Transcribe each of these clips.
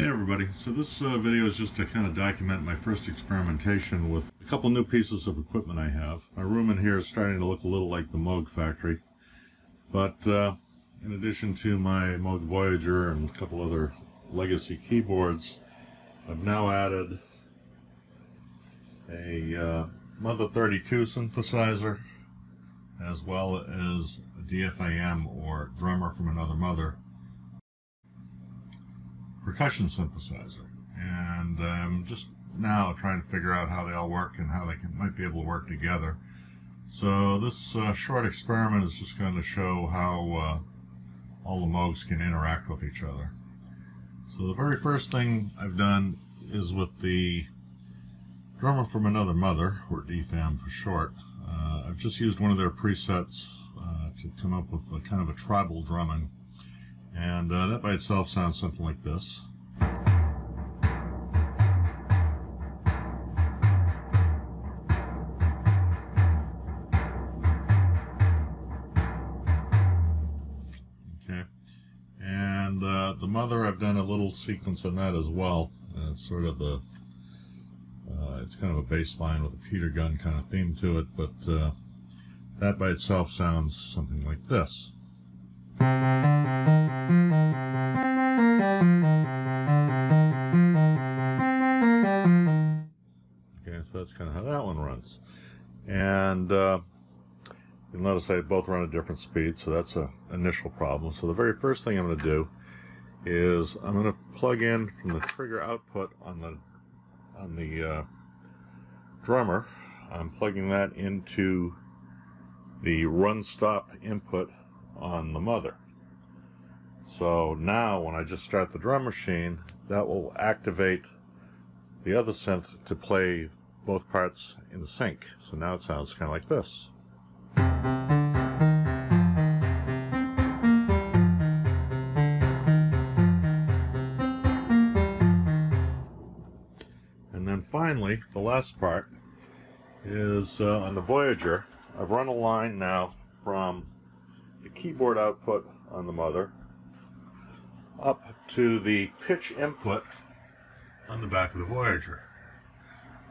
Hey everybody, so this video is just to kind of document my first experimentation with a couple new pieces of equipment I have. My room in here is starting to look a little like the Moog factory, but in addition to my Moog Voyager and a couple other legacy keyboards, I've now added a Mother 32 synthesizer, as well as a DFAM, or Drummer From Another Mother, percussion synthesizer, and I'm just now trying to figure out how they all work and how they might be able to work together. So this short experiment is just going to show how all the Moogs can interact with each other. So the very first thing I've done is with the Drummer From Another Mother, or DFAM for short. I've just used one of their presets to come up with a kind of a tribal drumming. And that by itself sounds something like this. Okay. And the mother, I've done a little sequence on that as well. It's sort of the, it's kind of a bass line with a Peter Gunn kind of theme to it, but that by itself sounds something like this. Okay, so that's kind of how that one runs. And you'll notice they both run at different speeds, so that's an initial problem. So the very first thing I'm going to do is I'm going to plug in from the trigger output on the drummer. I'm plugging that into the run-stop input on the mother. So now when I just start the drum machine, that will activate the other synth to play both parts in sync. So now it sounds kind of like this. And then finally, the last part is on the Voyager. I've run a line now from the keyboard output on the mother up to the pitch input on the back of the Voyager.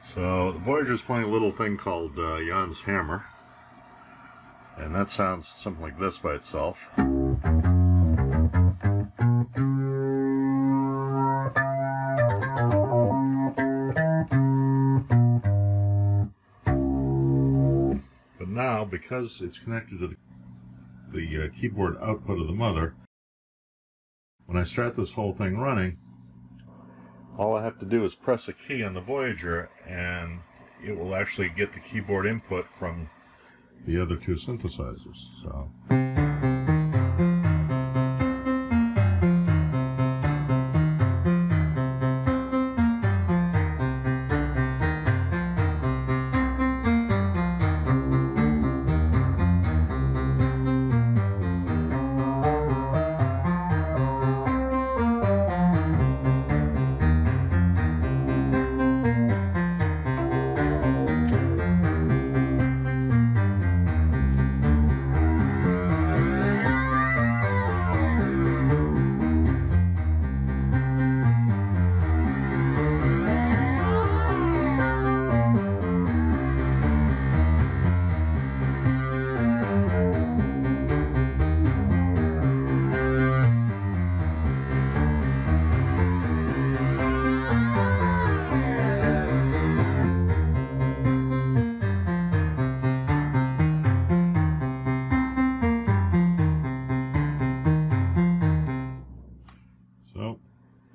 So the Voyager is playing a little thing called Jan's Hammer, and that sounds something like this by itself. But now, because it's connected to the keyboard output of the mother, when I start this whole thing running, all I have to do is press a key on the Voyager and it will actually get the keyboard input from the other two synthesizers. So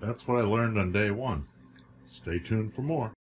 that's what I learned on day one. Stay tuned for more.